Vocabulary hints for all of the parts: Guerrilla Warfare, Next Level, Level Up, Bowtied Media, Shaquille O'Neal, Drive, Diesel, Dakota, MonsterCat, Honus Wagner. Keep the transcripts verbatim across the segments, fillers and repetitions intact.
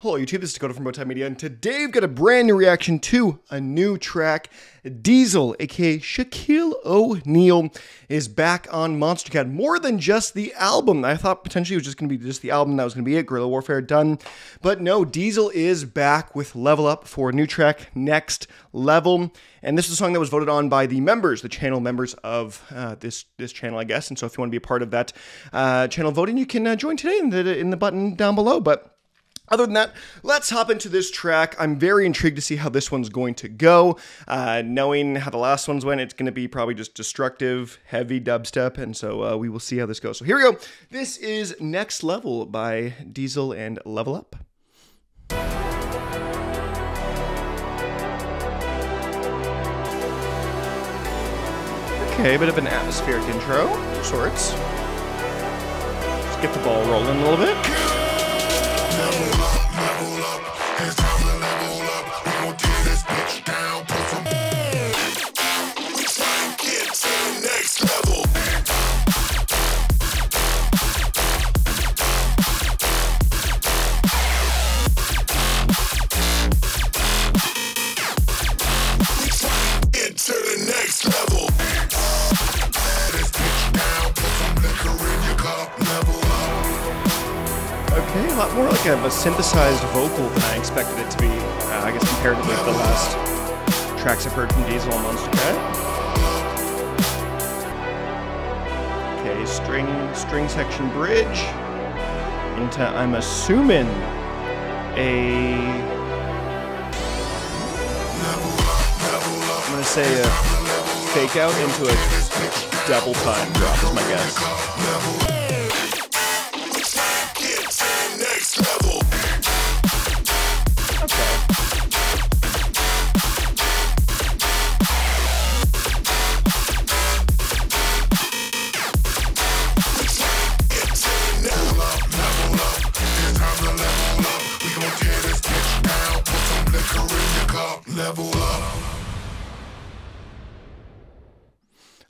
Hello YouTube, this is Dakota from Bowtied Media, and today we've got a brand new reaction to a new track. Diesel, aka Shaquille O'Neal, is back on MonsterCat. More than just the album. I thought potentially it was just going to be just the album, that was going to be it, Guerrilla Warfare, done. But no, Diesel is back with Level Up for a new track, Next Level. And this is a song that was voted on by the members, the channel members of uh, this, this channel, I guess. And so if you want to be a part of that uh, channel voting, you can uh, join today in the, in the button down below. But other than that, let's hop into this track. I'm very intrigued to see how this one's going to go. Uh, knowing how the last ones went, it's going to be probably just destructive, heavy dubstep, and so uh, we will see how this goes. So here we go. This is Next Level by Diesel and Level Up. Okay, a bit of an atmospheric intro of sorts. Let's get the ball rolling a little bit. Level up, level up, it's time to level up. We gon' tear this bitch down, put some get to the next level. We try to get to the next level. Tear this bitch down, put some liquor in your cup, level up. Okay, a lot more like a, a synthesized vocal than I expected it to be, uh, I guess, compared to like the last tracks I've heard from Diesel and MonsterCat. Okay, string, string section bridge into, I'm assuming, a... I'm going to say a fake out into a double time drop is my guess.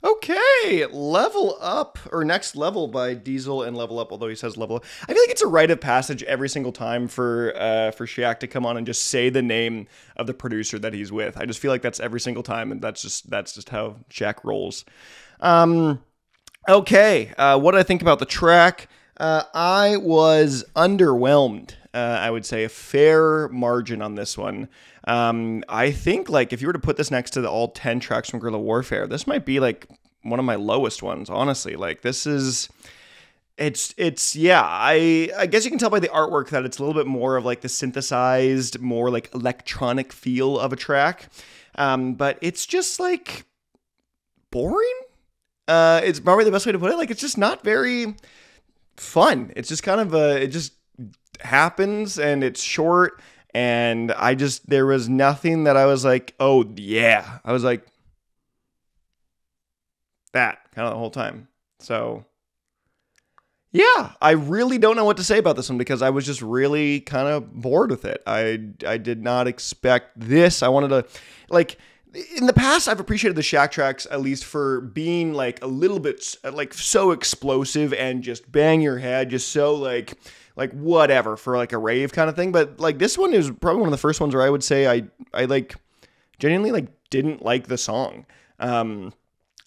Okay, Level Up, or Next Level by Diesel and Level Up, although he says Level Up. I feel like it's a rite of passage every single time for uh, for Shaq to come on and just say the name of the producer that he's with. I just feel like that's every single time, and that's just that's just how Shaq rolls. Um, okay, uh, what did I think about the track? Uh, I was underwhelmed. Uh, I would say a fair margin on this one. Um, I think like if you were to put this next to the all ten tracks from Guerrilla Warfare, this might be like one of my lowest ones, honestly. Like this is, it's, it's, yeah, I, I guess you can tell by the artwork that it's a little bit more of like the synthesized, more like electronic feel of a track. Um, but it's just like boring. Uh, it's probably the best way to put it. Like, it's just not very fun. It's just kind of a, it just happens, and it's short, and I just, there was nothing that I was like, oh yeah, I was like that kind of the whole time. So yeah, I really don't know what to say about this one because I was just really kind of bored with it. I I did not expect this. I wanted to, like, in the past, I've appreciated the Shaq tracks, at least for being like a little bit like so explosive and just bang your head, just so like like whatever, for like a rave kind of thing. But like this one is probably one of the first ones where I would say I I like genuinely like didn't like the song. Um,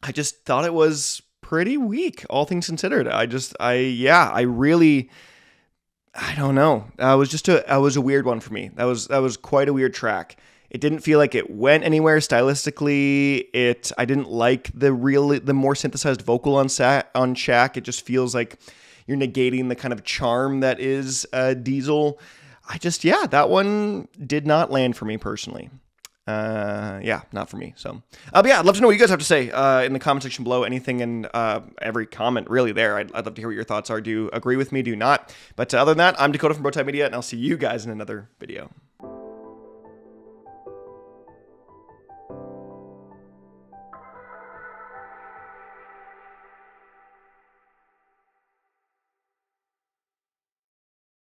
I just thought it was pretty weak, all things considered. I just I yeah I really I don't know. I was just a I was a weird one for me. That was that was quite a weird track. It didn't feel like it went anywhere stylistically. It I didn't like the real the more synthesized vocal on Sa on Shaq. It just feels like you're negating the kind of charm that is uh, Diesel. I just yeah, that one did not land for me personally. Uh, yeah, not for me. So, uh, but yeah, I'd love to know what you guys have to say uh, in the comment section below. Anything and uh, every comment really there. I'd, I'd love to hear what your thoughts are. Do you agree with me? Do you not? But uh, other than that, I'm Dakota from Bowtied Media, and I'll see you guys in another video.